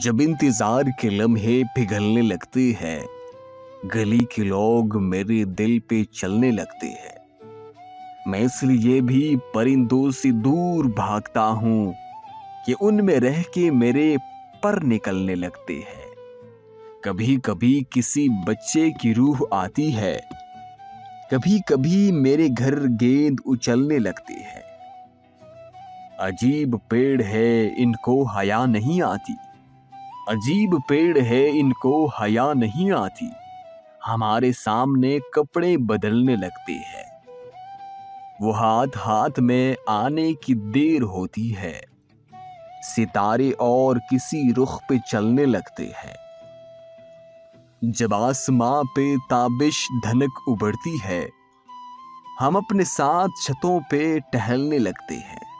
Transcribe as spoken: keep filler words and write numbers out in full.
जब इंतजार के लम्हे पिघलने लगते हैं, गली के लोग मेरे दिल पे चलने लगते हैं। मैं इसलिए भी परिंदों से दूर भागता हूँ कि उनमें रह के मेरे पर निकलने लगते हैं। कभी कभी किसी बच्चे की रूह आती है, कभी कभी मेरे घर गेंद उछलने लगती है। अजीब पेड़ है, इनको हया नहीं आती। अजीब पेड़ है, इनको हया नहीं आती। हमारे सामने कपड़े बदलने लगते हैं। वो हाथ हाथ में आने की देर होती है। सितारे और किसी रुख पे चलने लगते हैं। जब आसमां पे ताबिश धनक उभरती है, हम अपने साथ छतों पे टहलने लगते हैं।